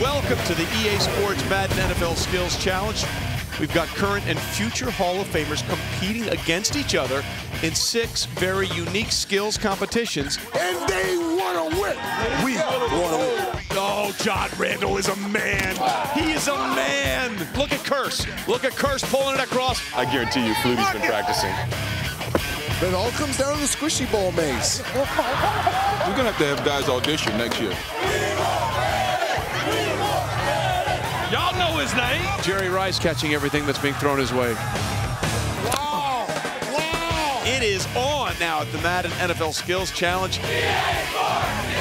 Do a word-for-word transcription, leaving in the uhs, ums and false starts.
Welcome to the E A Sports Madden N F L Skills Challenge. We've got current and future Hall of Famers competing against each other in six very unique skills competitions. And they want to win. We want to win. Oh, John Randle is a man. He is a man. Look at Curse. Look at Curse pulling it across. I guarantee you, Flutie's been practicing. But it all comes down to the squishy ball maze. We're going to have to have guys audition next year. Y'all know his name. Jerry Rice catching everything that's being thrown his way. Wow! Wow! It is on now at the Madden N F L Skills Challenge. E A Sports!